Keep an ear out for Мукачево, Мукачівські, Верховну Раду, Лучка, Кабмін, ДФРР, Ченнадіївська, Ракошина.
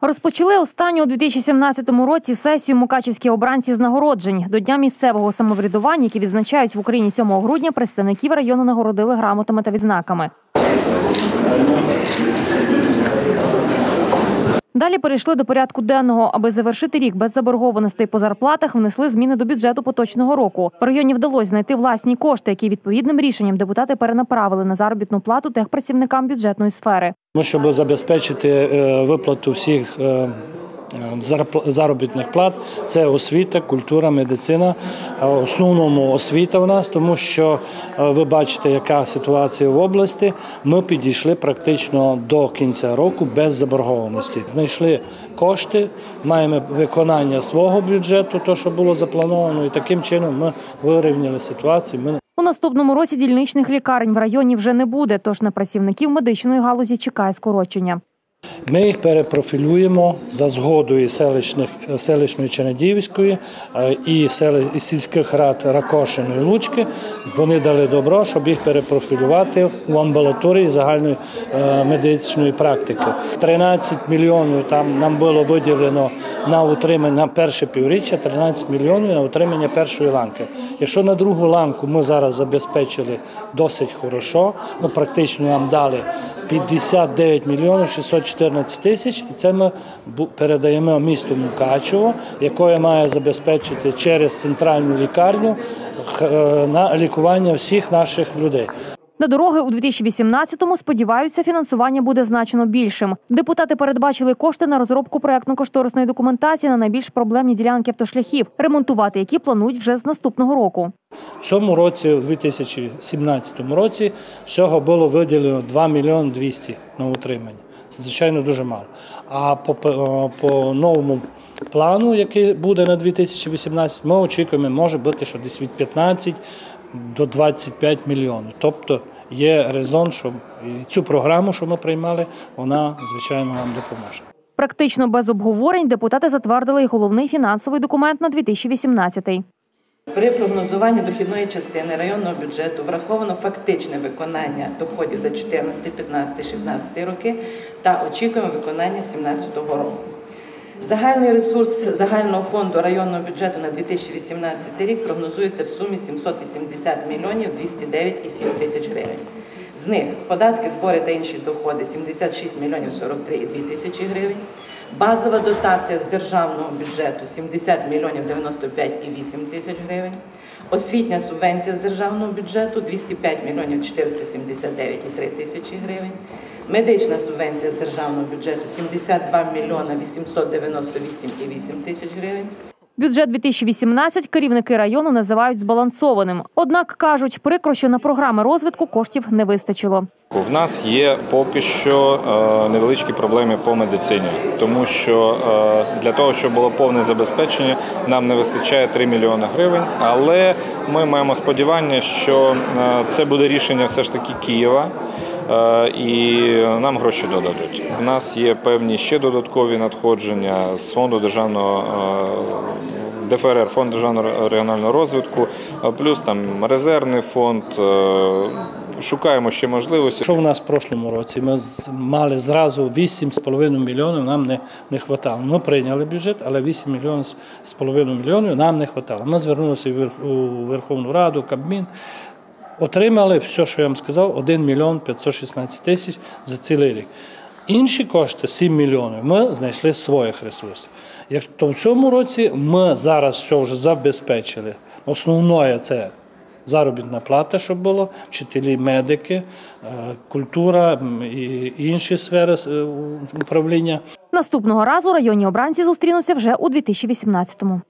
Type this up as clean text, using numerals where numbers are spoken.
Розпочали останню у 2017 році сесію мукачівські обранці з нагороджень. До Дня місцевого самоврядування, які відзначають в Україні 7 грудня, представників району нагородили грамотами та відзнаками. Далі перейшли до порядку денного. Аби завершити рік без заборгованостей по зарплатах, внесли зміни до бюджету поточного року. В районі вдалося знайти власні кошти, які відповідним рішенням депутати перенаправили на заробітну плату техпрацівникам бюджетної сфери. Ну, щоб забезпечити виплату всіх заробітних плат, це освіта, культура, медицина. В основному освіта в нас, тому що ви бачите, яка ситуація в області. Ми підійшли практично до кінця року без заборгованості. Знайшли кошти, маємо виконання свого бюджету, то, що було заплановано, і таким чином ми вирівняли ситуацію. У наступному році дільничних лікарень в районі вже не буде, тож на працівників медичної галузі чекає скорочення. Ми їх перепрофілюємо за згодою селищної Ченнадіївської і сільських рад Ракошини і Лучки. Вони дали добро, щоб їх перепрофілювати в амбулаторії загальної медичної практики. 13 мільйонів там нам було виділено на утримання на перше півріччя, 13 мільйонів на утримання першої ланки. Якщо на другу ланку ми зараз забезпечили досить хорошо, ну, практично нам дали 59 мільйонів 614 тисяч, і це ми передаємо місту Мукачево, яке має забезпечити через центральну лікарню на лікування всіх наших людей. На дороги у 2018-му, сподіваються, фінансування буде значно більшим. Депутати передбачили кошти на розробку проєктно-кошторисної документації на найбільш проблемні ділянки автошляхів, ремонтувати які планують вже з наступного року. В цьому році, у 2017 році, всього було виділено 2 мільйони 200 на утримання. Це, звичайно, дуже мало. А по новому плану, який буде на 2018, ми очікуємо, може бути, що десь від 15 до 25 мільйонів. Тобто є резон, щоб цю програму, що ми приймали, вона, звичайно, нам допоможе. Практично без обговорень депутати затвердили і головний фінансовий документ на 2018-й. При прогнозуванні дохідної частини районного бюджету враховано фактичне виконання доходів за 2014, 2015, 2016 роки та очікуємо виконання 2017 року. Загальний ресурс загального фонду районного бюджету на 2018 рік прогнозується в сумі 780 мільйонів 209,7 тисяч гривень. З них податки, збори та інші доходи 76 мільйонів 43,2 тисячі гривень, базова дотація з державного бюджету 70 мільйонів 95,8 тисяч гривень, освітня субвенція з державного бюджету 205 мільйонів 479,3 тисячі гривень, медична субвенція з державного бюджету 72 мільйона 898,8 тисяч гривень. Бюджет 2018 керівники району називають збалансованим. Однак, кажуть, прикро, що на програми розвитку коштів не вистачило. В нас є поки що невеличкі проблеми по медицині, тому що для того, щоб було повне забезпечення, нам не вистачає 3 мільйони гривень. Але ми маємо сподівання, що це буде рішення все ж таки Києва, і нам гроші додадуть. У нас є певні ще додаткові надходження з фонду державного ДФРР, фонд державного регіонального розвитку, плюс там резервний фонд. Шукаємо ще можливості. Що в нас в прошлому році? Ми мали зразу 8,5 мільйонів, нам не хватало. Ми прийняли бюджет, але 8,5 мільйонів нам не хватало. Ми звернулися у Верховну Раду, Кабмін. Отримали, все, що я вам сказав, 1 мільйон 516 тисяч за цілий рік. Інші кошти, 7 мільйонів, ми знайшли своїх ресурсів. То в цьому році ми зараз все вже забезпечили. Основне – це заробітна плата, щоб було, вчителі, медики, культура і інші сфери управління. Наступного разу районні обранці зустрінуться вже у 2018-му.